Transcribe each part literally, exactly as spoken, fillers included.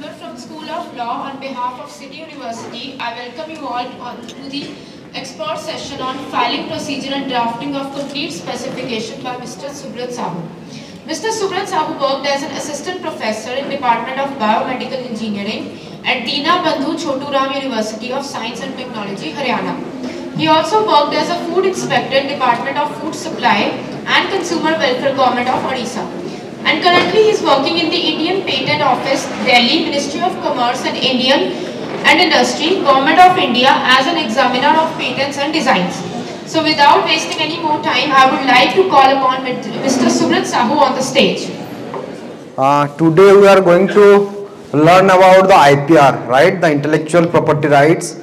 Bachelor from School of Law on behalf of City University. I welcome you all to the expert session on filing procedure and drafting of complete specification by Mister Subrat Sahu. Mister Subrat Sahu worked as an assistant professor in Department of Biomedical Engineering at Deena Bandhu Chotu Ram University of Science and Technology, Haryana. He also worked as a food inspector in Department of Food Supply and Consumer Welfare, Government of Odisha. And currently he is working in the Indian Patent Office, Delhi, Ministry of Commerce and Indian and Industry, Government of India as an examiner of patents and designs. So without wasting any more time, I would like to call upon Mister Subrat Sahu on the stage. Uh, today we are going to learn about the I P R, right, the intellectual property rights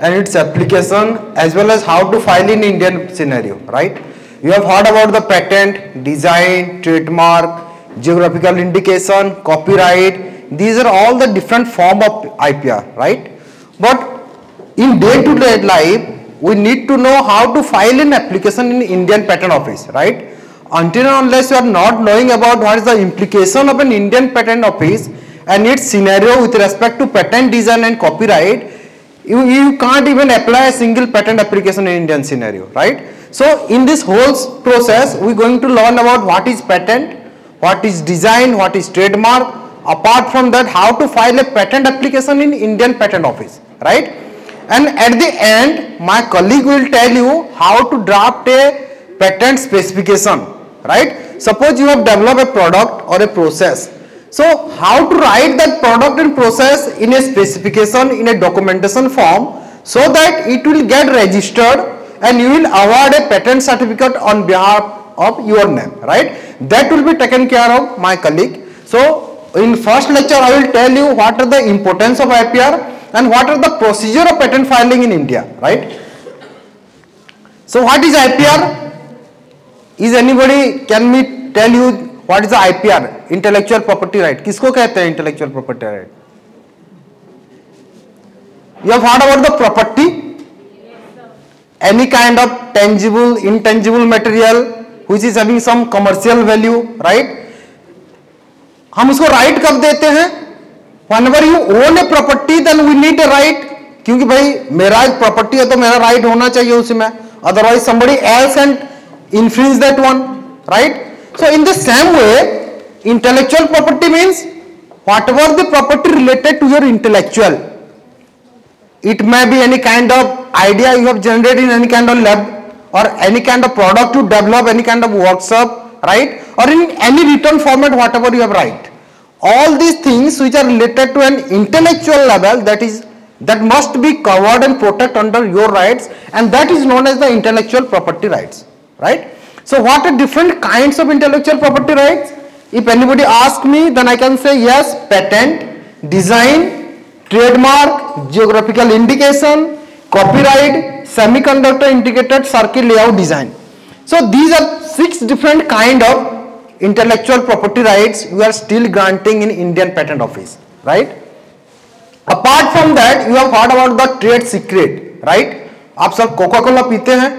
and its application, as well as how to file in Indian scenario, right. You have heard about the patent, design, trademark, geographical indication, copyright. These are all the different form of I P R, right? But in day-to-day life, we need to know how to file an application in Indian Patent Office, right? Until and unless you are not knowing about what is the implication of an Indian Patent Office and its scenario with respect to patent design and copyright, you, you can't even apply a single patent application in Indian scenario, right? So in this whole process, we are going to learn about what is patent, what is design, what is trademark, apart from that how to file a patent application in Indian Patent Office, right? And at the end, my colleague will tell you how to draft a patent specification, right? Suppose you have developed a product or a process. So how to write that product and process in a specification, in a documentation form, so that it will get registered and you will award a patent certificate on behalf of your name, right? That will be taken care of my colleague. So in first lecture I will tell you what are the importance of I P R and what are the procedure of patent filing in India, right? So what is I P R? Is anybody, can me tell you what is the I P R? Intellectual property right. किसको कहते हैं intellectual property right? You have heard about the property? Any kind of tangible, intangible material which is having some commercial value, right? हम उसको right कब देते हैं? Whenever you own a property, then we need a right. क्योंकि भाई मेरा एक property है तो मेरा right होना चाहिए उसमें. Otherwise somebody else can infringe that one, right? So in the same way, intellectual property means whatever the property related to your intellectual. It may be any kind of idea you have generated in any kind of lab, or any kind of product you develop, any kind of workshop, right? Or in any written format, whatever you have write. All these things which are related to an intellectual level, that is, that must be covered and protected under your rights, and that is known as the intellectual property rights, right? So what are different kinds of intellectual property rights? If anybody asks me, then I can say yes, patent, design, trademark, geographical indication, copyright, semiconductor integrated circuit layout design. So these are six different kind of intellectual property rights we are still granting in Indian Patent Office, right? Apart from that, you have heard about the trade secret, right? आप सब Coca Cola पीते हैं,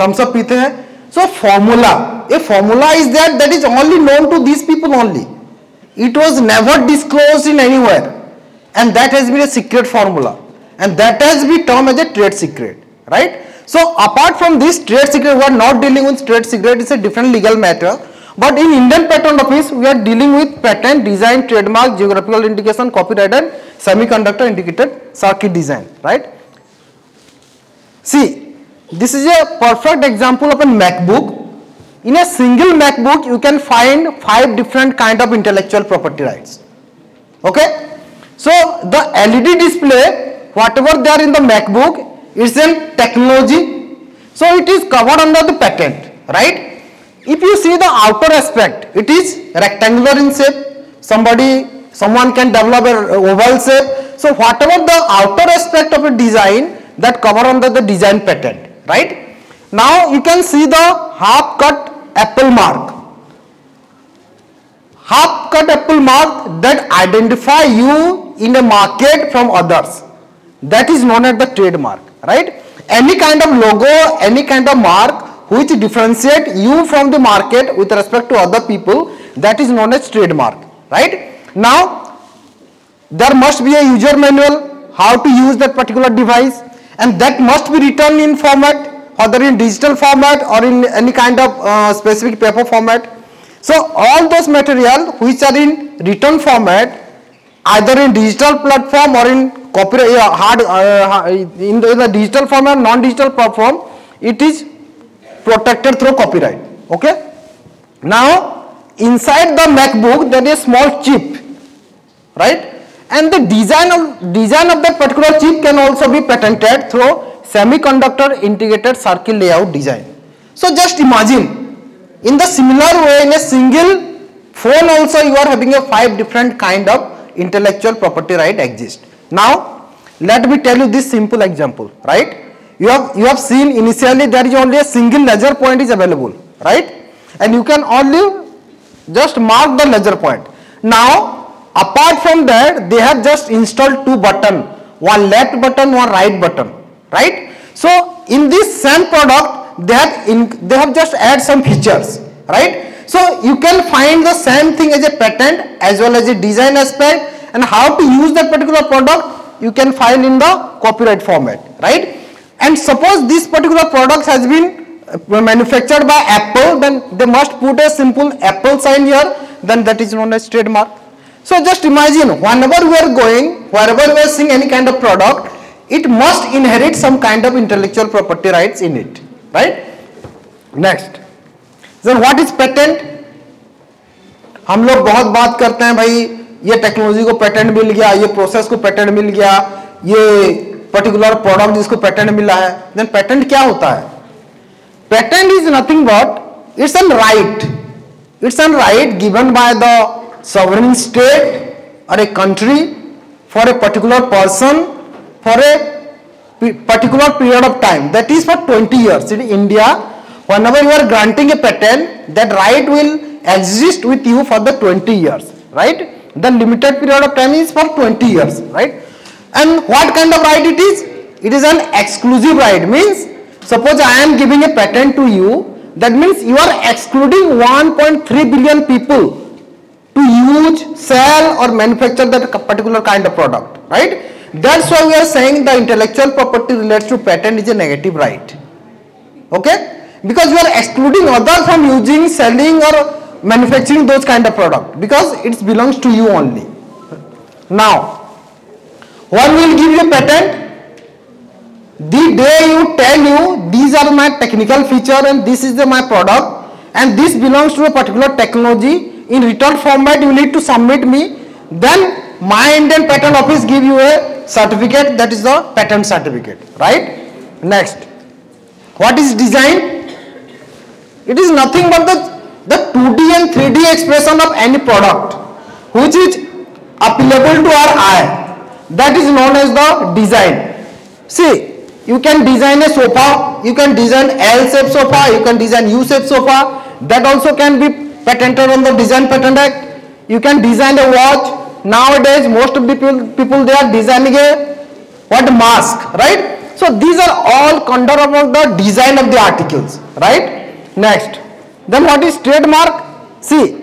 Thums up पीते हैं. So formula, a formula is that that is only known to these people only. It was never disclosed in anywhere, and that has been a secret formula, and that has been termed as a trade secret. Right? So apart from this trade secret, we are not dealing with trade secret, it's a different legal matter. But in Indian Patent Office, we are dealing with patent, design, trademark, geographical indication, copyright and semiconductor integrated circuit design. Right? See, this is a perfect example of a MacBook. In a single MacBook, you can find five different kinds of intellectual property rights. Okay? So the L E D display, whatever they are in the MacBook, it's a technology, so it is covered under the patent, right? If you see the outer aspect, it is rectangular in shape. Somebody, someone can develop an oval shape. So whatever the outer aspect of a design, that covered under the design patent, right? Now you can see the half-cut apple mark. Half-cut apple mark that identify you in a market from others. That is known as the trademark. Right? Any kind of logo, any kind of mark which differentiate you from the market with respect to other people, that is known as trademark, right? Now, there must be a user manual how to use that particular device, and that must be written in format, either in digital format or in any kind of uh, specific paper format. So all those material which are in written format, either in digital platform or in copyright uh, hard uh, in, the, in the digital format, non-digital platform, it is protected through copyright. Okay. Now inside the MacBook there is a small chip, right? And the design of design of that particular chip can also be patented through semiconductor integrated circuit layout design. So just imagine. In the similar way, in a single phone also you are having a five different kind of intellectual property right exist. Now let me tell you this simple example, right? You have you have seen initially there is only a single laser point is available, right? And you can only just mark the laser point. Now apart from that, they have just installed two buttons, one left button, one right button, right? So in this same product, They have, in, they have just add some features, right? So you can find the same thing as a patent as well as a design aspect, and how to use that particular product you can find in the copyright format, right? And suppose this particular product has been manufactured by Apple, then they must put a simple Apple sign here, then that is known as trademark. So just imagine, whenever we are going, wherever we are seeing any kind of product, it must inherit some kind of intellectual property rights in it. Right? Next. Then what is patent? हम लोग बहुत बात करते हैं भाई, ये technology को patent मिल गया, ये प्रोसेस को पेटेंट मिल गया, ये पर्टिकुलर प्रोडक्ट जिसको पेटेंट मिला है. देन पेटेंट क्या होता है? Patent is nothing but it's an right, it's an right given by the sovereign state और a country for a particular person for a particular period of time, that is for twenty years. In India, whenever you are granting a patent, that right will exist with you for the twenty years, right? The limited period of time is for twenty years, right? And what kind of right it is? It is an exclusive right, means suppose I am giving a patent to you, that means you are excluding one point three billion people to use, sell or manufacture that particular kind of product, right? That's why we are saying the intellectual property relates to patent is a negative right, okay? Because you are excluding others from using, selling or manufacturing those kind of product, because it belongs to you only. Now, one will give you patent the day you tell you these are my technical feature and this is the my product and this belongs to a particular technology. In written format you need to submit me, then my Indian Patent Office give you a certificate, that is the patent certificate, right? Next, what is design? It is nothing but the, the two D and three D expression of any product which is applicable to our eye, that is known as the design. See, you can design a sofa, you can design L-shaped sofa, you can design U-shaped sofa, that also can be patented on the Design Patent Act. You can design a watch. Nowadays most of the people, people they are designing a what mask, right? So these are all under about the design of the articles, right? Next, then what is trademark? See,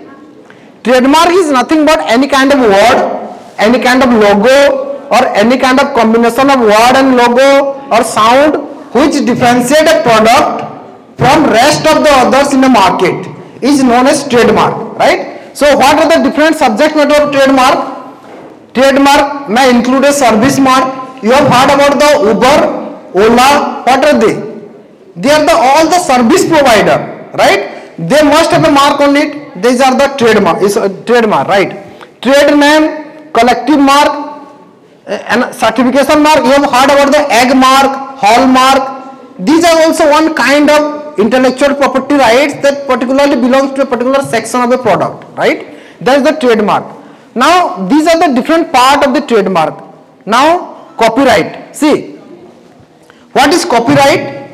trademark is nothing but any kind of word, any kind of logo or any kind of combination of word and logo or sound which differentiate a product from rest of the others in the market is known as trademark, right? So what are the different subject matter of trademark? Trademark may include a service mark. You have heard about the Uber, Ola. What are they? They are the all the service provider, right? They must have a mark on it. These are the trademark. Is a trademark, right? Trade name, collective mark, and certification mark. You have heard about the egg mark, hallmark. These are also one kind of intellectual property rights that particularly belongs to a particular section of the product, right? That is the trademark. Now these are the different part of the trademark. Now copyright. See, what is copyright?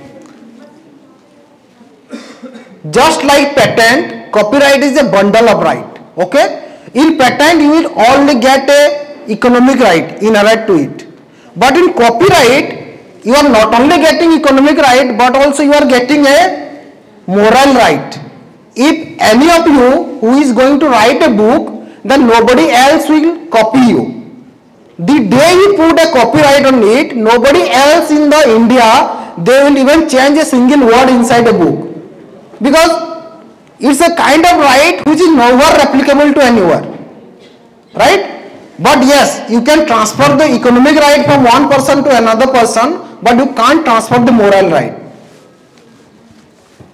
Just like patent, copyright is a bundle of right, okay? In patent you will only get a economic right inherent to it, but in copyright you are not only getting economic right, but also you are getting a moral right. If any of you who is going to write a book, then nobody else will copy you. The day you put a copyright on it, nobody else in the India, they will even change a single word inside a book. Because it's a kind of right which is nowhere applicable to anywhere. Right? But yes, you can transfer the economic right from one person to another person, but you can't transfer the moral right.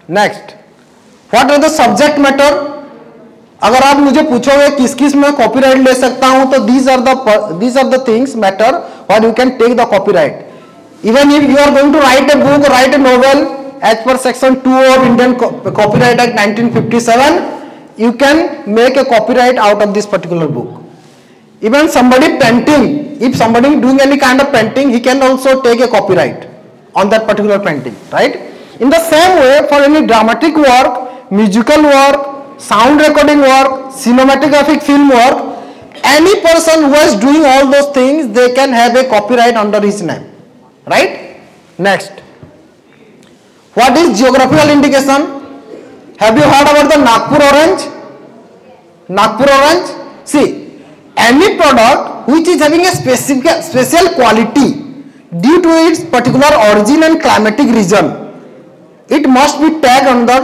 Next, what are the subject matter? अगर आप मुझे पूछोगे किस किस में copyright ले सकता हूं तो these are the these are the things matter और you can take the copyright even if you are going to write a book write a novel as per section two of Indian copyright act nineteen fifty seven you can make a copyright out of this particular book even somebody painting if somebody doing any kind of painting he can also take a copyright on that particular painting right in the same way for any dramatic work musical work sound recording work, cinematographic film work, any person who is doing all those things, they can have a copyright under his name, right? Next, what is geographical indication? Have you heard about the Nagpur orange? Nagpur orange, see, any product which is having a specific, special quality due to its particular origin and climatic region, it must be tagged under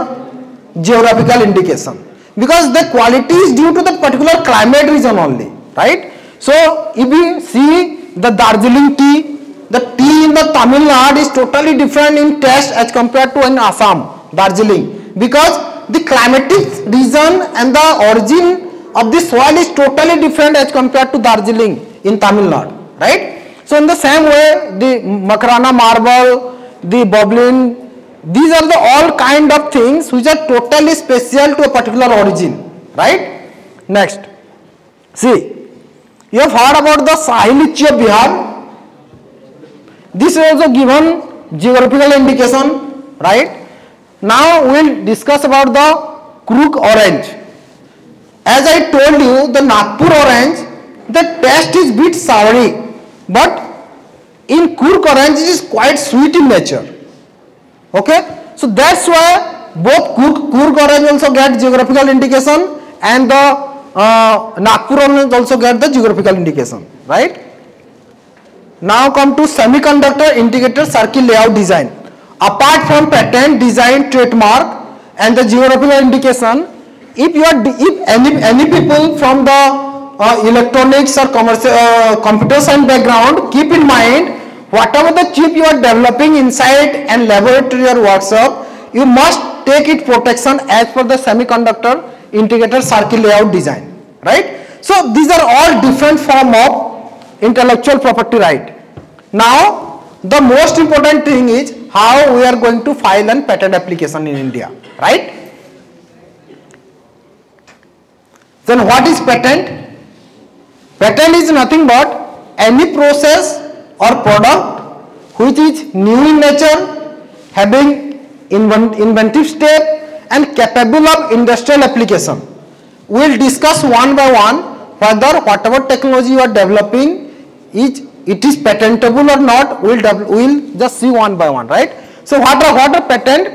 geographical indication. Because the quality is due to the particular climate region only, right? So, if you see the Darjeeling tea, the tea in the Tamil Nadu is totally different in taste as compared to in Assam, Darjeeling, because the climatic region and the origin of the soil is totally different as compared to Darjeeling in Tamil Nadu, right? So, in the same way, the Makrana marble, the boblin, these are the all kind of things which are totally special to a particular origin, right? Next, see, you have heard about the Sahili Litchi of Bihar. This is also given geographical indication, right? Now we will discuss about the Kuk orange. As I told you, the Nagpur orange, the taste is bit soury, but in Kuk orange it is quite sweet in nature. Okay, so that's why both Kuk, Kuk orange also get geographical indication and the uh, Nagpur orange also get the geographical indication, right? Now come to semiconductor integrated circuit layout design. Apart from patent, design, trademark and the geographical indication, if you are, if any, any people from the uh, electronics or commercial, uh, computer science background, keep in mind, whatever the chip you are developing inside and laboratory or workshop, you must take it protection as per the semiconductor integrated circuit layout design, right? So these are all different form of intellectual property right. Now the most important thing is how we are going to file a patent application in India, right? Then what is patent? Patent is nothing but any process or product which is new in nature, having inventive step and capable of industrial application. We will discuss one by one whether whatever technology you are developing is it is patentable or not. We will we'll just see one by one, right? So what are, what are patent?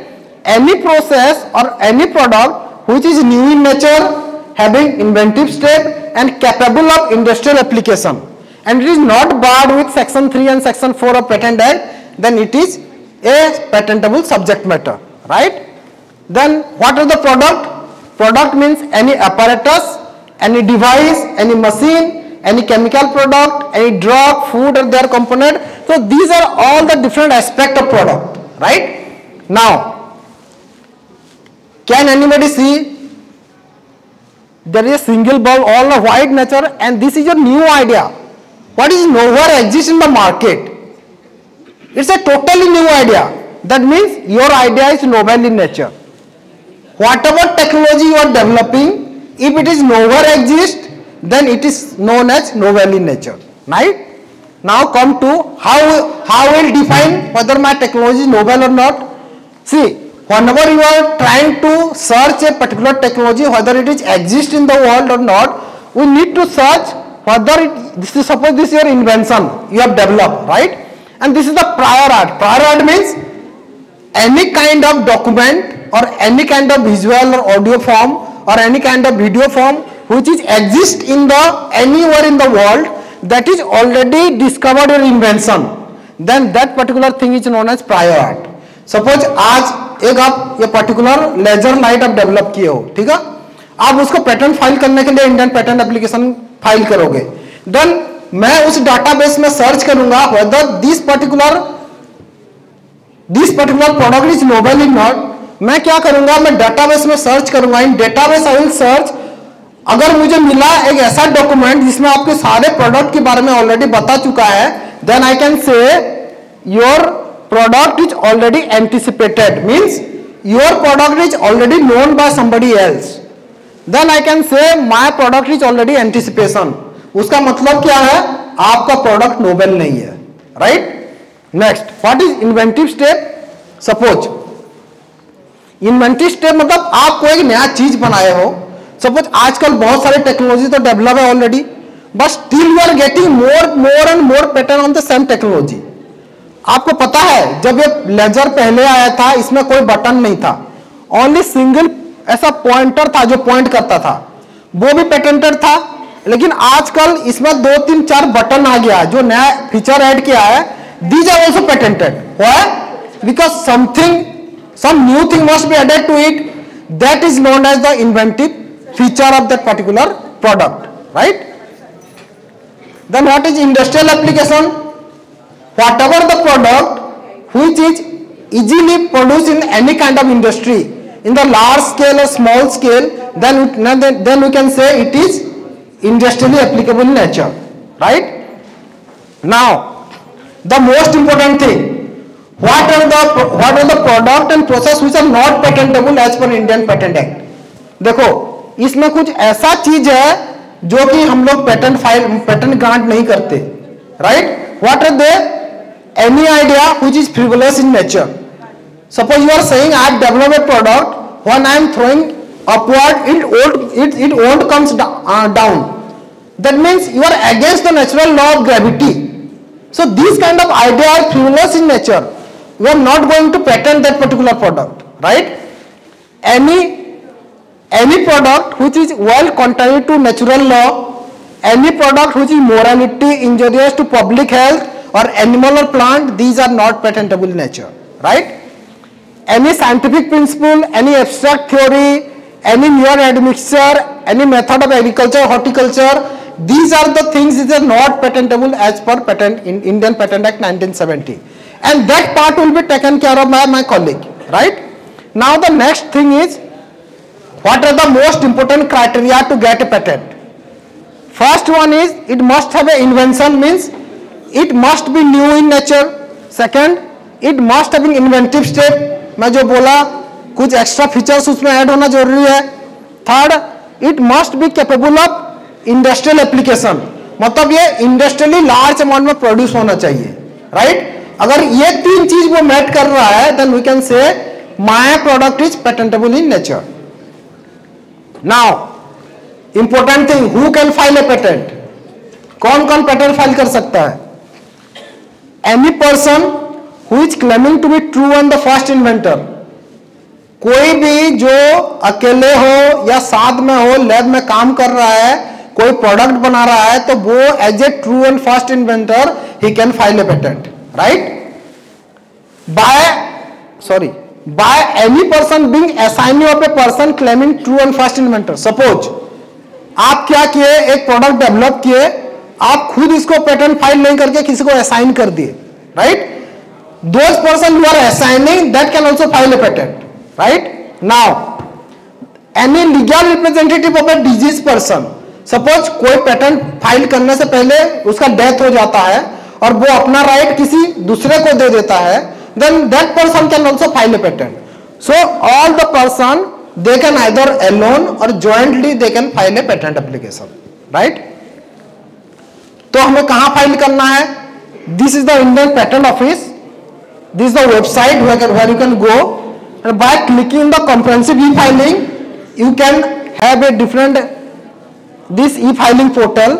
Any process or any product which is new in nature, having inventive step and capable of industrial application. And it is not barred with section three and section four of patent act, then it is a patentable subject matter, right? Then what are the product? Product means any apparatus, any device, any machine, any chemical product, any drug, food or their component. So these are all the different aspects of product, right? Now, can anybody see there is a single bulb, all of white nature, and this is your new idea. What is nowhere exists in the market. It's a totally new idea. That means your idea is novel in nature. Whatever technology you are developing, if it is nowhere exists, then it is known as novel in nature. Right? Now come to how how will define whether my technology is novel or not. See, whenever you are trying to search a particular technology, whether it is exists in the world or not, we need to search whether it, this is, suppose this is your invention you have developed, right? And this is the prior art. Prior art means any kind of document or any kind of visual or audio form or any kind of video form which is exist in the anywhere in the world, that is already discovered or invention, then that particular thing is known as prior art. Suppose आज एक आप ये particular laser light आप develop किए हो, ठीक है, आप उसको पेटेंट फाइल करने के लिए इंडियन पेटेंट एप्लीकेशन फाइल करोगे, देन मैं उस डाटाबेस में सर्च करूंगा whether this particular this particular product is novel or not. मैं क्या करूंगा, मैं डेटाबेस में सर्च करूंगा, in database I will search, अगर मुझे मिला एक ऐसा डॉक्यूमेंट जिसमें आपके सारे प्रोडक्ट के बारे में ऑलरेडी बता चुका है, then I can say your product is already anticipated, means your product is already known by somebody else, then I can say my product is already anticipation. उसका मतलब क्या है, आपका प्रोडक्ट नोबेल नहीं है, right. Next, what is inventive step. Suppose inventive step मतलब आप कोई एक नया चीज बनाए हो. सपोज आजकल बहुत सारे टेक्नोलॉजी तो डेवलप है already, but still we are getting more more and more patent on the same technology. आपको पता है जब ये लेजर पहले आया था इसमें कोई बटन नहीं था, ओनली सिंगल ऐसा पॉइंटर था जो पॉइंट करता था, वो भी पेटेंटेड था. लेकिन आजकल इसमें दो तीन चार बटन आ गया जो नया फीचर ऐड किया है, these are also patented. Why? Because something some new thing must be added to it, that is known as the inventive feature of that particular product, right. Then what is industrial application? Whatever the product which is easily produced in any kind of industry in the large scale or small scale, then it, then we can say it is industrially applicable in nature, right. Now the most important thing, what are the what are the product and process which are not patentable as per Indian Patent Act. देखो इसमें कुछ ऐसा चीज है जो कि हम लोग पेटेंट फाइल पेटेंट ग्रांट नहीं करते, right. What are they? Any idea which is frivolous in nature. Suppose you are saying I develop a product, when I am throwing upward it won't it it won't comes down, that means you are against the natural law of gravity. So this kind of idea are frivolous in nature. We are not going to patent that particular product, right. any any product which is well contrary to natural law, any product which is morality injurious to public health or animal or plant, these are not patentable in nature, right. any scientific principle, any abstract theory, any mere admixture, any method of agriculture horticulture, these are the things which are not patentable as per patent in Indian Patent Act nineteen seventy. And that part will be taken care of by my colleague, right. Now the next thing is, what are the most important criteria to get a patent? First one is it must have an invention, means it must be new in nature. Second, it must have an inventive step, मैं जो बोला कुछ extra features उसमें add होना जरूरी है. Third, it must be capable of industrial application, मतलब ये industrially large amount में produce होना चाहिए, right. अगर ये तीन चीज वो मैट कर रहा है, then we can say my product is patentable in nature. Now important thing, who can file a patent? कौन कौन पेटेंट फाइल कर सकता है? Any person who is claiming to be true and the first inventor. कोई भी जो अकेले हो या साथ में हो, लैब में काम कर रहा है, कोई प्रोडक्ट बना रहा है, तो वो as a true and first inventor he can file a patent, right. by sorry by any person being assignee of a person claiming true and first inventor. suppose आप क्या किए, एक प्रोडक्ट डेवलप किए, आप खुद इसको पेटेंट फाइल नहीं करके किसी को असाइन कर दिए, right. Those person you are assigning that can also file a patent, right. Now any legal representative of a deceased person. Suppose कोई पेटेंट फाइल करने से पहले उसका डेथ हो जाता है और वो अपना राइट किसी दूसरे को दे देता है, then that person can also file a patent. So all the person they can either alone or jointly they can file a patent application, right. तो हमें कहाँ फाइल करना है? This is the Indian patent office, this is the website where you can go, and by clicking the comprehensive e filing you can have a different this e filing portal.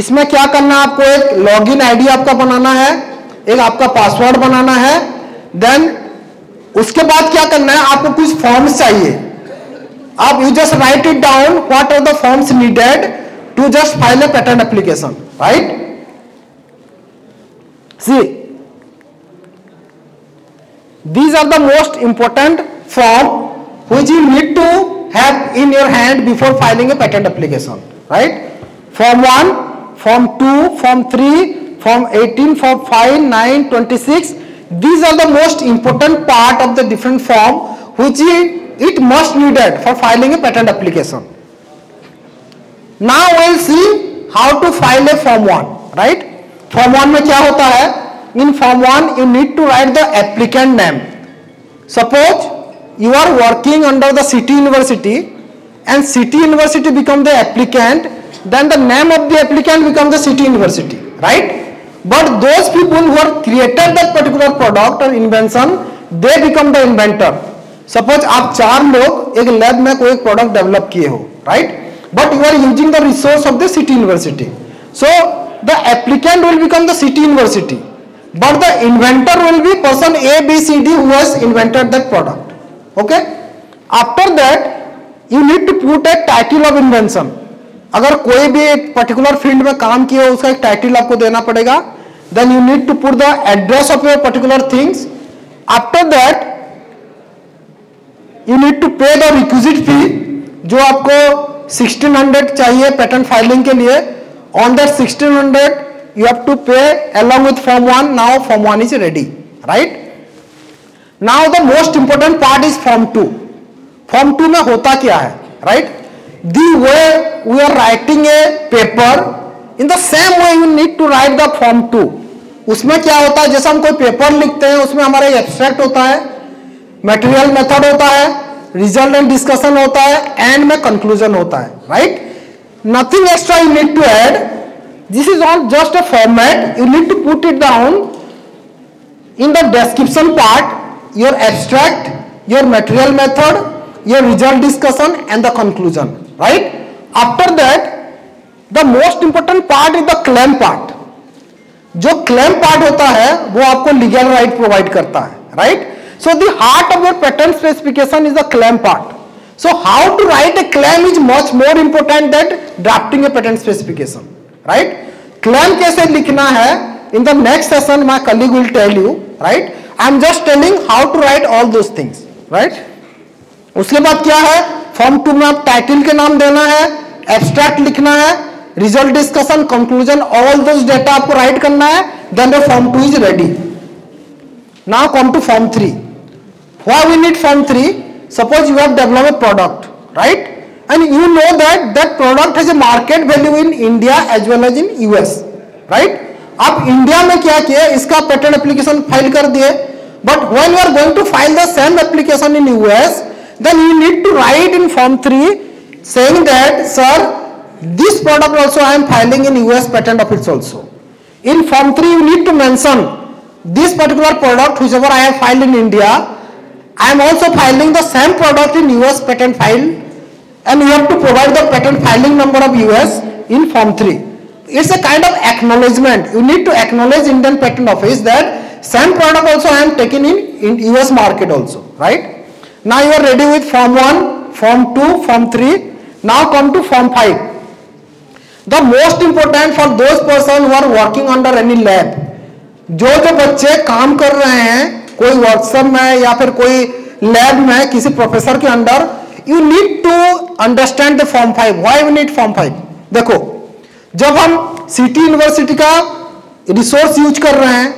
इसमें क्या करना, आपको एक login ID आपका बनाना है, एक आपका password बनाना है, देन उसके बाद क्या करना है, आपको कुछ फॉर्म्स चाहिए. आप you just write it down what are the forms needed to just file a patent application. right? See, these are the most important form which you need to have in your hand before filing a patent application, right? Form one, Form two, Form three, Form eighteen, Form five, nine, twenty-six. These are the most important part of the different form which it must needed for filing a patent application. Now we will see how to file a Form one, right? Form one में क्या होता है? In Form one you need to write the applicant name. Suppose you are working under the city university and city university become the applicant, then the name of the applicant becomes the city university, right? But those people who have created that particular product or invention, they become the inventor. Suppose आप चार लोग एक lab में कोई product develop किए हो, right? But you are using the resource of the city university. So the applicant will become the city university, but the inventor will be person A, B, C, D who has invented that product. Okay, after that you need to put a title of invention. अगर कोई भी particular field में काम किया हो उसका एक title आपको देना पड़ेगा. Then you need to put the address of your particular things. After that you need to pay the requisite fee, जो आपको sixteen hundred चाहिए patent filing के लिए. On that sixteen hundred you have to pay along with Form one. Now Form one is ready, right? Now the most important part is Form two. Form two में होता क्या है, right? The way we are writing a paper, in the same way you need to write the Form two. उसमें क्या होता है, जैसे हम कोई पेपर लिखते हैं उसमें हमारा एब्स्ट्रैक्ट होता है, मटेरियल मेथड होता है, रिजल्ट एंड डिस्कशन होता है, एंड में कंक्लूजन होता है, right? Nothing extra you need to add. This is all just a format. You need to put it down in the description part. Your abstract, your material method, your result discussion and the conclusion, right? After that the most important part is the claim part. जो claim part होता है वो आपको legal right provide करता है, right? So the heart of your patent specification is the claim part. So how to write a claim is much more important than drafting a patent specification, right? Claim कैसे लिखना है, in the next session my colleague will tell you, right? I am just telling how to write all those things, right? उसके बाद क्या है, Form two में आप title के नाम देना है, एब्स्ट्रैक्ट लिखना है, result discussion, conclusion, all those data आपको राइट करना है, then the Form two is ready. Now come to Form three. Why we need Form three? Suppose you have developed a product, right? And you know that that product has a market value in India as well as in U S, right? आप India में क्या किया, इसका patent application file कर दिए. But when you are going to file the same application in US, then you need to write in Form three saying that sir this product also I am filing in US patent office also. In Form three you need to mention this particular product whichever I have filed in India, I am also filing the same product in US patent file, and you have to provide the patent filing number of US in Form three. It's a kind of acknowledgement. You need to acknowledge Indian Patent Office that same product also I am taking in, in U S market also, right? Now you are ready with Form one, Form two, Form three. Now come to Form five. The most important for those person who are working under any lab. जो जो बच्चे काम कर रहे हैं कोई workshop में या फिर कोई लैब में किसी प्रोफेसर के under, you need to understand the Form five. Why we need Form five? देखो जब हम सिटी यूनिवर्सिटी का रिसोर्स यूज कर रहे हैं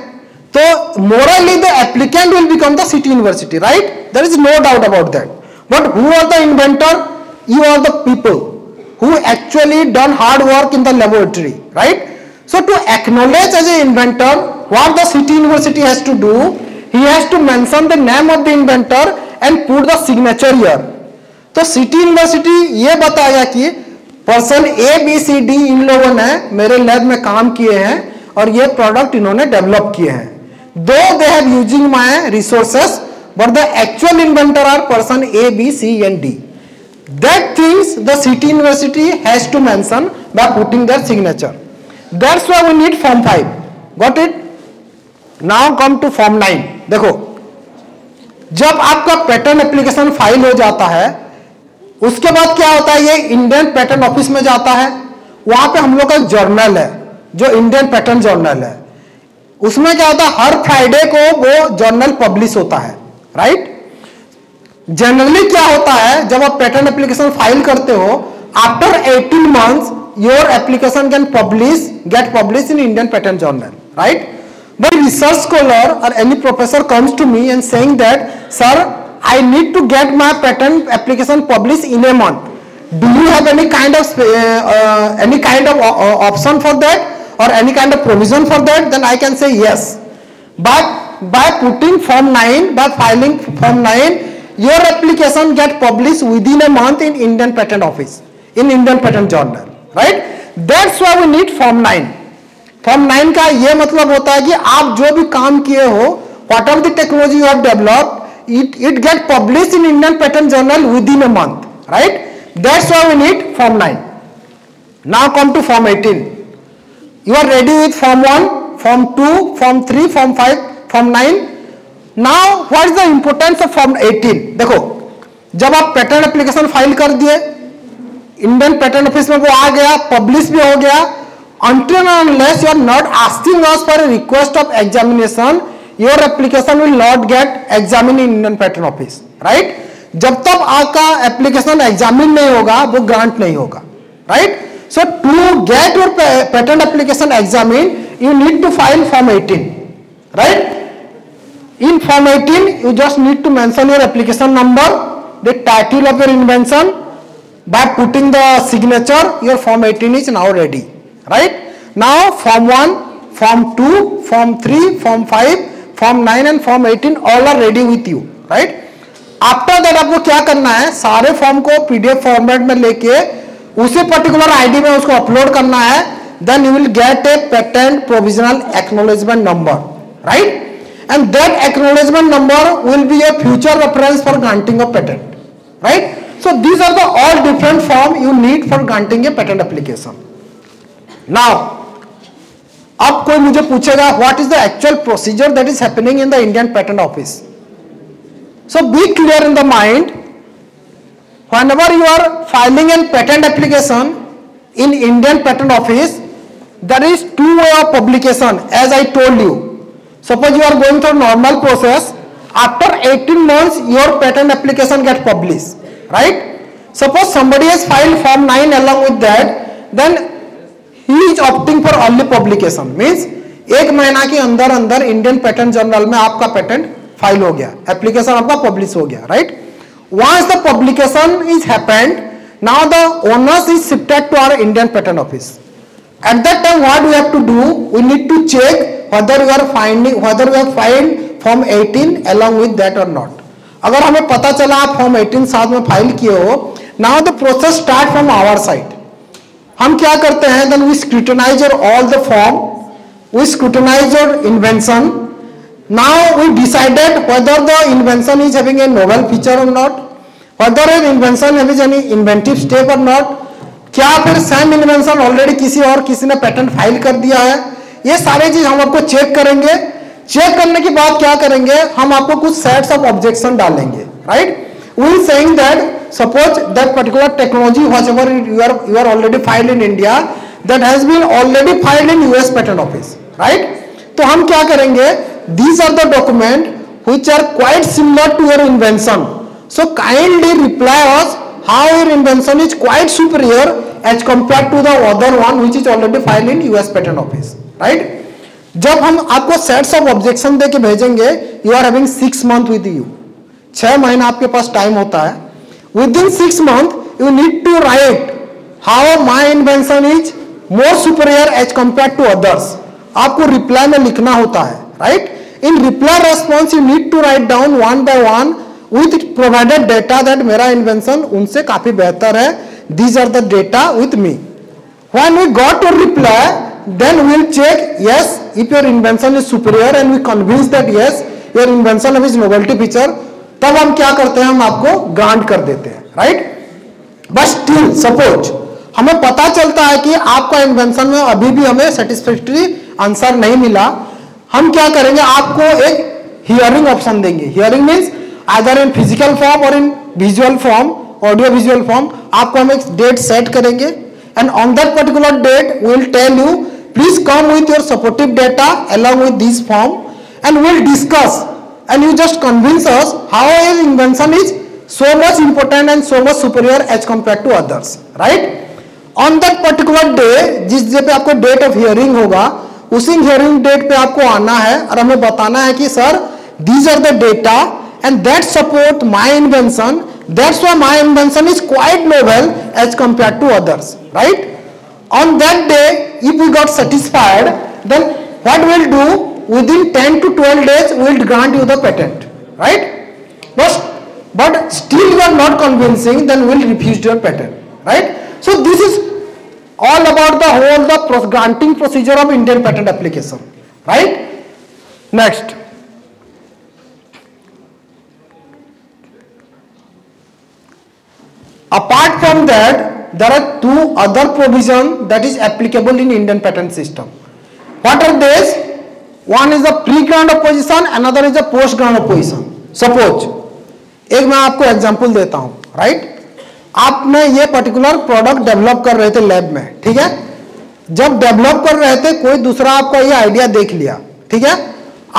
तो morally the applicant will become the city university, right? There is no doubt about that. But who are the inventor? You are the people who actually done hard work in the laboratory, right? So to acknowledge as a inventor what the city university has to do, he has to mention the name of the inventor and put the signature here. तो city university ये बताया कि person A B C D इन लोगों ने मेरे lab में काम किए हैं और ये प्रोडक्ट इन्होंने डेवलप किए हैं. Though they have using my resources but the actual inventor are person A B C and D. That things the city university has to mention by putting their signature. That's why we need Form five. Got it? Now come to Form nine. देखो जब आपका patent application file हो जाता है उसके बाद क्या होता है, ये इंडियन पेटेंट ऑफिस में जाता है, वहां पे हम लोग का जर्नल है, जो इंडियन पैटर्न जर्नल है, उसमें क्या होता है हर फ्राइडे को वो जर्नल पब्लिश होता है, राइट। जनरली क्या होता है जब आप पैटर्न एप्लीकेशन फाइल करते हो, after eighteen months your application can publish get publish in Indian patent journal, right. The research scholar or any professor comes to me and saying that sir I need to get my patent application publish in a month, do you have any kind of uh, any kind of uh, option for that or any kind of provision for that? Then I can say yes, but by putting form nine, by filing form nine, your application get published within a month in Indian Patent Office, in Indian Patent Journal, right? That's why we need form nine. form nine का ये मतलब होता है कि आप जो भी काम किए हो, whatever the technology you have developed, it it get published in Indian Patent Journal within a month, right? That's why we need form nine. Now come to form eighteen. You are ready with form one, form two, form three, form five, form nine. Now what is the importance of form eighteen? देखो, जब आप pattern application file कर दिए, Indian patent office में वो आ गया, publish भी हो गया, until and unless you are not asking us for a request of examination, your application will not get examined in Indian Patent Office, right? जब तक आपका एप्लीकेशन एग्जामिन नहीं होगा वो ग्रांट नहीं होगा, right. So to get your patent application examine you need to file form eighteen, right. In form eighteen you just need to mention your application number, the title of your invention, by putting the signature your form eighteen is now ready, right. Now form one, form two, form three, form five, form nine and form eighteen all are ready with you, right. After that आपको क्या करना है, सारे form को PDF format में लेके उसी particular ID में उसको अपलोड करना है, then you will get a patent provisional acknowledgement number, right. And that acknowledgement number will be a future reference for granting of patent, right. So these are the all different form you need for granting a patent application. Now अब कोई मुझे पूछेगा what is the actual procedure that is happening in the Indian patent office. So be clear in the mind, whenever you are filing a patent application in Indian Patent Office, there is two way of publication as I told you. Suppose you are going through normal process, after eighteen months your patent application get published, right? Suppose somebody has filed form nine along with that, then he is opting for early publication, means एक महीना के अंदर अंदर Indian Patent Journal में आपका patent file हो गया, application आपका पब्लिश हो गया, right. Once the publication is happened, now the onus is shifted to our Indian patent office. At that time what we have to do, we need to check whether we are finding whether we have filed form eighteen along with that or not. अगर हमें पता चला आप form eighteen साथ में file किए हो, now the process start from our side. हम क्या करते हैं, then we scrutinize all the form, we scrutinize your invention. Now we decided whether the invention is having a novel feature or not, whether an invention has any inventive step or not, क्या फिर same invention already किसी और किसी ने patent file कर दिया है, ये सारे चीज हम आपको check करेंगे। Check करने के बाद क्या करेंगे, हम आपको कुछ sets of objection डालेंगे, right? We are saying that suppose that particular technology whatever you are you are already filed in India, that has been already filed in U S Patent Office, right? तो हम क्या करेंगे, these are the document which are quite similar to your invention, so kindly reply us how your invention is quite superior as compared to the other one which is already filed in U S Patent Office, right? जब हम आपको sets of objection दे के भेजेंगे, you are having six month with you, छह महीना आपके पास time होता है। Within six month you need to write how my invention is more superior as compared to others, आपको reply में लिखना होता है, right? In reply response you need to write down one by one with provided data that मेरा invention उनसे काफी बेहतर है, these are the data with me. When we got your reply, then we will check yes if your invention is superior and we convince that yes your invention of is novelty feature, तब हम क्या करते हैं, हम आपको grant कर देते हैं, right? But still suppose हमें पता चलता है कि आपका invention में अभी भी हमें satisfactory answer नहीं मिला, हम क्या करेंगे, आपको एक हियरिंग ऑप्शन देंगे। Hearing means either in physical form or in visual form, audio visual form, आपको हम एक डेट सेट करेंगे and on that particular date we will tell you Please come with your supportive data along with this form and we'll discuss, and you just convince us how your invention is so much important and so much superior as compared to others, right? On that particular day, जिस day पे आपको date of hearing होगा, उसी hearing date पे आपको आना है और हमें बताना है कि sir, these are the data and that support my invention. That's why my invention is quite novel as compared to others, right? On that day, if we got satisfied, then what we'll do, within ten to twelve days, we'll grant you the patent, right? But, but still you are not convincing, then we'll refuse your patent, right? So this is all about the whole the pro granting procedure of Indian patent application, right? Next. Apart from that, there are two other provisions that is applicable in Indian patent system. What are these? One is the pre-grant opposition, another is the post-grant opposition. Suppose, एक मैं आपको example देता हूँ, right? आपने ये particular product develop कर रहे थे lab में, ठीक है? जब develop कर रहे थे कोई दूसरा आपका ये idea देख लिया, ठीक है?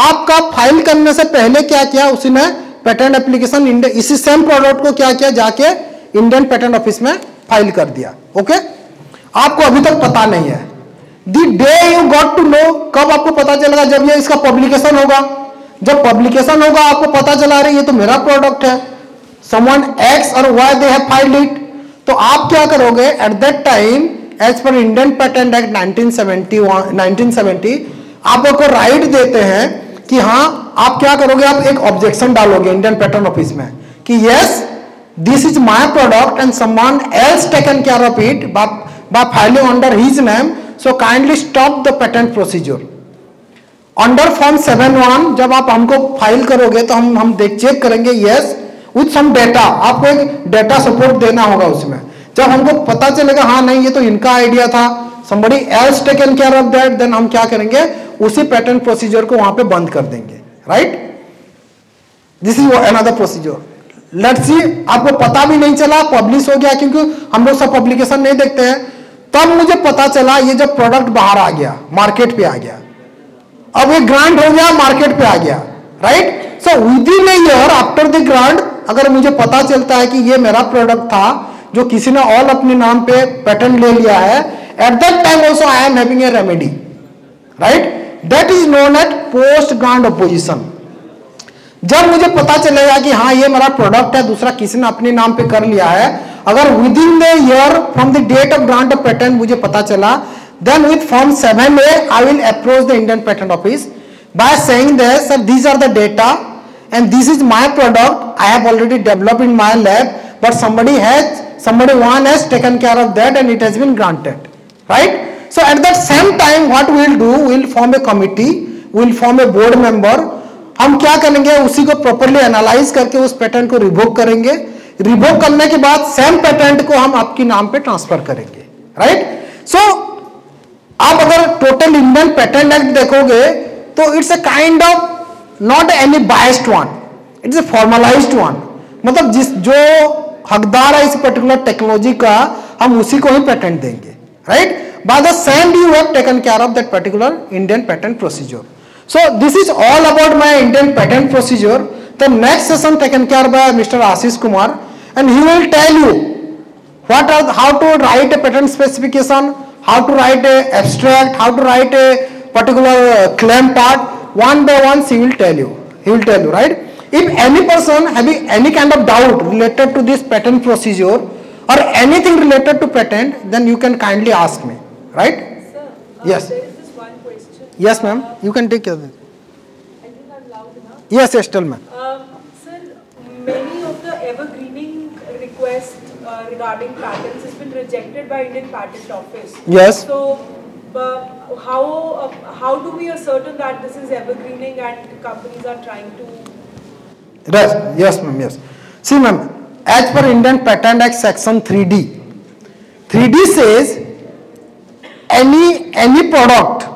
आपका file करने से पहले क्या किया? उसी ने patent application इसी same product को क्या किया? जाके Indian Patent Office में फाइल कर दिया, ओके? आपको अभी तक पता नहीं है। The day you got to know, कब आपको पता चलेगा? जब ये इसका पब्लिकेशन होगा। जब पब्लिकेशन होगा, आपको पता चला रही है, ये तो मेरा प्रोडक्ट है। Someone X और Y they have filed it। तो आप क्या करोगे? At that time, as per Indian Patent Act nineteen seventy, आपको राइट देते हैं कि हाँ, आप क्या करोगे? आप एक ऑब्जेक्शन डालोगे इंडियन पेटेंट ऑफिस में कि yes, this is my product and someone else taken care of it by, by filing under his name, so kindly stop the patent procedure. Under form seven one, जब आप हमको file करोगे तो हम हम देख चेक करेंगे, yes, with some data, आपको एक डेटा सपोर्ट देना होगा उसमें। जब हमको पता चलेगा हाँ नहीं ये तो इनका आइडिया था, somebody else taken care of that, then हम क्या करेंगे? उसी patent procedure को वहाँ पे बंद कर देंगे, right? This is another procedure. Let's see, आपको पता भी नहीं चला, पब्लिश हो गया, क्योंकि हम लोग सब पब्लिकेशन नहीं देखते हैं। तब मुझे पता चला ये जब प्रोडक्ट बाहर आ गया, मार्केट पे आ गया, अब ये ग्रांट हो गया, मार्केट पे आ गया, right? So within a year after the grant, अगर मुझे पता चलता है कि ये मेरा प्रोडक्ट था जो किसी ने ऑल अपने नाम पे पेटेंट ले लिया है, at that time also I am having a remedy, right? That is known as post grant opposition. जब मुझे पता चलेगा कि हाँ ये मेरा प्रोडक्ट है, दूसरा किसी ने अपने नाम पे कर लिया है, अगर within the year from the date of grant of patent मुझे पता चला, then with form seven A I will approach the Indian patent office by saying that sir, these are the data and this is my product, I have already developed in my lab, but somebody has somebody one has taken care of that and it has been granted, right? So at that same time what we will do, we will form a committee, we will form a board member. हम क्या करेंगे? उसी को properly analyse करके उस patent को revoke करेंगे। Revoke करने के बाद सेम पेटेंट को हम आपके नाम पे ट्रांसफर करेंगे, राइट? सो आप अगर टोटल इंडियन पेटेंट एक्ट देखोगे तो it's a kind of not any biased one, it's a formalized one. मतलब जिस जो हकदार है इस पर्टिकुलर टेक्नोलॉजी का, हम उसी को ही पेटेंट देंगे, right? By the same you have taken care of that particular Indian patent procedure. So this is all about my Indian patent procedure. The next session taken care by Mister Asish Kumar, and he will tell you what are, how to write a patent specification, how to write a abstract, how to write a particular claim part. One by one he will tell you. He will tell you, right? If any person having any kind of doubt related to this patent procedure or anything related to patent, then you can kindly ask me, right? Sir, yes. Yes, ma'am. Uh, you can take care of it. I think I'm loud enough. Yes, yes, tell ma'am. Uh, sir, many of the evergreening requests uh, regarding patents has been rejected by Indian Patent Office. Yes. So, uh, how uh, how do we ascertain that this is evergreening and companies are trying to? Yes, yes, ma'am. Yes. See, ma'am. As per Indian Patent Act Section three D, three D says any any product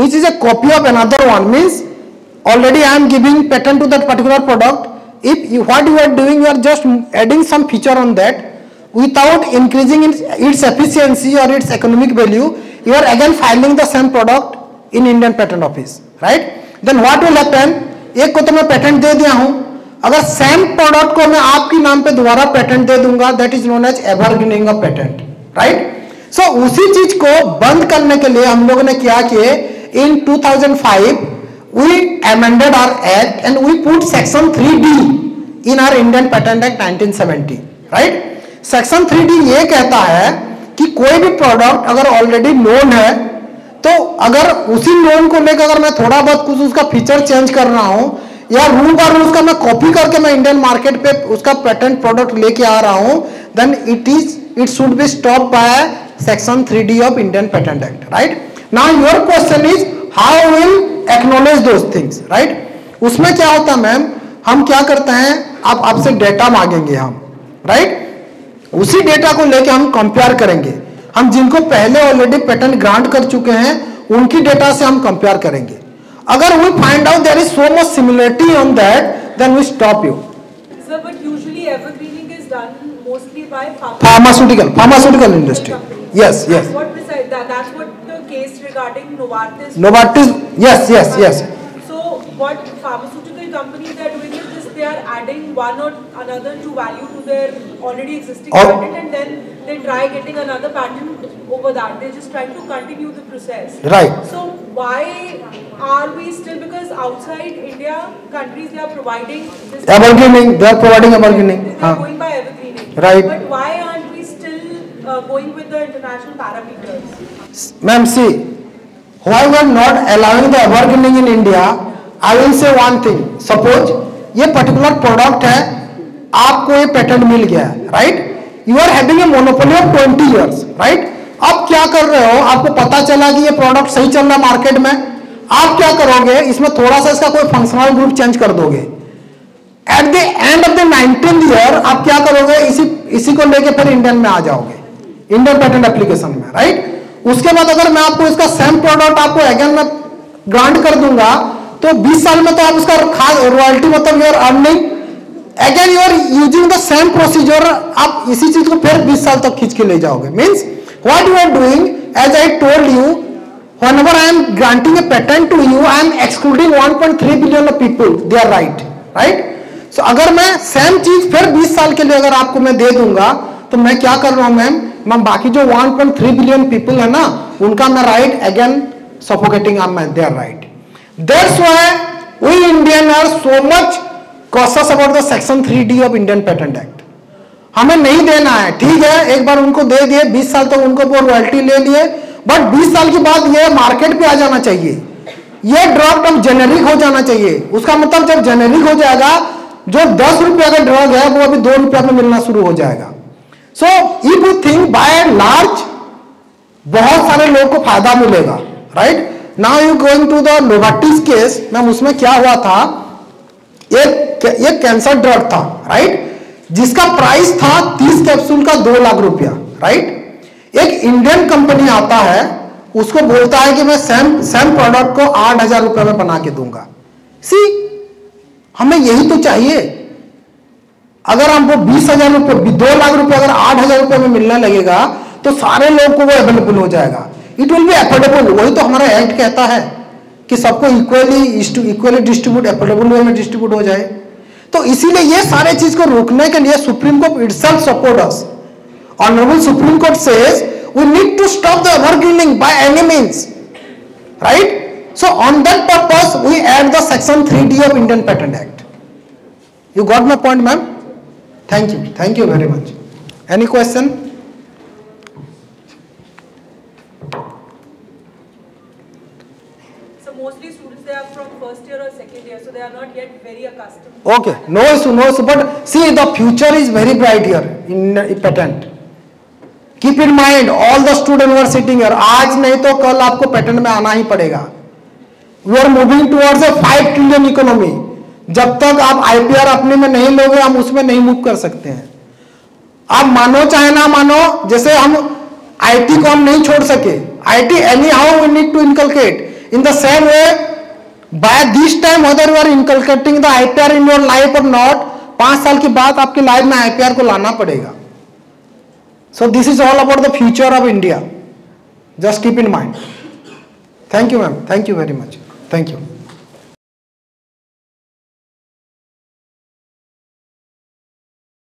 which is a copy of another one, means already I am giving patent to that particular product. If you, what you are doing, you are just adding some feature on that without increasing its, its efficiency or its economic value, you are again filing the same product in Indian Patent Office, right? Then what will happen? एक को तो मैं patent दे दिया हूँ, अगर same product को मैं आपके नाम पे दोबारा patent दे दूँगा, that is known as evergreening of patent, right? So उसी चीज को बंद करने के लिए हम लोगों ने क्या किए? In two thousand five we amended our act and we put section three D in our Indian Patent Act nineteen seventy, right? Section three D ये कहता है कि कोई भी प्रोडक्ट अगर ऑलरेडी नोन है तो अगर उसी नोन को लेकर अगर मैं थोड़ा बहुत कुछ उसका फीचर चेंज कर रहा हूं या रूल बाय रूल उसका मैं कॉपी करके मैं इंडियन मार्केट पे उसका पेटेंट प्रोडक्ट लेके आ रहा हूं, then it is it should be stop by section three D of Indian patent act, right? Now your question is how will acknowledge those things, right? उसमें क्या होता है मैम, हम क्या करते हैं, आप आपसे डेटा मांगेंगे हम, राइट right? उसी डेटा को लेकर हम कंपेयर करेंगे, हम जिनको पहले ऑलरेडी पेटेंट ग्रांट कर चुके हैं उनकी डेटा से हम कंपेयर करेंगे, अगर we find out there is so much similarity on that then we stop you sir. But usually evergreening is done mostly by pharmaceutical pharmaceutical industry. Yes yes, what beside that that's what the case regarding Novartis Novartis yes yes yes. So what pharmaceutical companies are doing is they are adding one or another to value to their already existing or patent, and then they try getting another patent over that. They just try to continue the process, right? So why are we still, because outside India countries they are providing this evergreening, they are providing evergreening, they are going by evergreening, right? But why aren't we still uh, going with the international parameters? Ma'am, see, why we are not allowing the evergreening in India? I will say one thing. Suppose ये particular product है, आपको ये patent मिल गया है, right? You are having a monopoly of twenty years, right? अब क्या कर रहे हो, आपको पता चला कि ये प्रोडक्ट सही चल रहा है मार्केट में, आप क्या करोगे, इसमें थोड़ा सा इसका कोई फंक्शनल ग्रुप चेंज कर दोगे. At the end of the nineteen year आप क्या करोगे, इसी इसी को लेके फिर इंडियन में आ जाओगे, इंडियन पेटेंट एप्लीकेशन में, राइट? उसके बाद अगर मैं आपको इसका सेम प्रोडक्ट आपको अगेन में ग्रांट कर दूंगा तो बीस साल में तो आप उसका खास रॉयल्टी, मतलब you are earning again, you are using the same procedure, आप इसी चीज को फिर बीस साल तक खींच के ले जाओगे. Means what you are doing, as I told you, whenever I am granting a patent to you, I am excluding one point three billion of people, they are right, right? सो अगर मैं सेम चीज फिर बीस साल के लिए अगर आपको मैं दे दूंगा तो मैं क्या कर रहा हूं मैम, मैम बाकी जो one point three billion people है ना उनका मैं right again suffocating, I am they are right. That's why we Indian are so much cautious about the section three D of Indian Patent Act. हमें नहीं देना है, ठीक है, एक बार उनको दे दिए, बीस साल तक तो उनको वो रॉयल्टी ले लिए, बट बीस साल के बाद ये मार्केट पे आ जाना चाहिए, ये ड्रग अब जेनेरिक हो जाना चाहिए. उसका मतलब जब जेनेरिक हो जाएगा, जो दस रुपया का ड्रग है वो अभी दो रुपया में मिलना शुरू हो जाएगा. So if you think by and large बहुत सारे लोग को फायदा मिलेगा, right? Now you going to the Novartis case. Ma'am उसमें क्या हुआ था, एक एक कैंसर ड्रग था, राइट, जिसका प्राइस था तीस कैप्सूल का दो लाख रुपया, राइट? एक इंडियन कंपनी आता है, उसको बोलता है कि मैं सेम सेम प्रोडक्ट को आठ हजार रुपये में बना के दूंगा. सी, हमें यही तो चाहिए, अगर हमको बीस हजार रुपये दो लाख रुपये अगर आठ हजार रुपये में मिलने लगेगा तो सारे लोग को वो अवेलेबल हो जाएगा, इट विल बी एफोर्डेबल. वही तो हमारा एक्ट कहता है कि सबको equally equally distribute, affordable way में डिस्ट्रीब्यूट हो जाए. तो इसीलिए ये सारे चीज को रोकने के लिए Supreme Court itself support us. Honourable Supreme Court says we need to stop the evergreening by any means, right? So on that purpose we add the section three D of Indian patent act. You got my point ma'am? Thank you, thank you very much. Any question? They are not yet very accustomed. Okay, no issue, no issue. But see, the future is very bright here in patent. Keep in mind, all the students who are sitting here, आज नहीं तो कल आपको patent में आना ही पड़ेगा. We are moving towards a five trillion economy. जब तक आप I P R अपने में नहीं लोगे, हम उसमें नहीं move कर सकते हैं. आप मानो चाहे ना मानो, जैसे हम I T को हम नहीं छोड़ सके. I T anyhow we need to inculcate. In the same way, By this time whether you are inculcating the I P R in your life or not, पांच साल के बाद आपकी लाइफ में I P R को लाना पड़ेगा. So this is all about the future of India. Just keep in mind. Thank you, ma'am. Thank you very much. Thank you.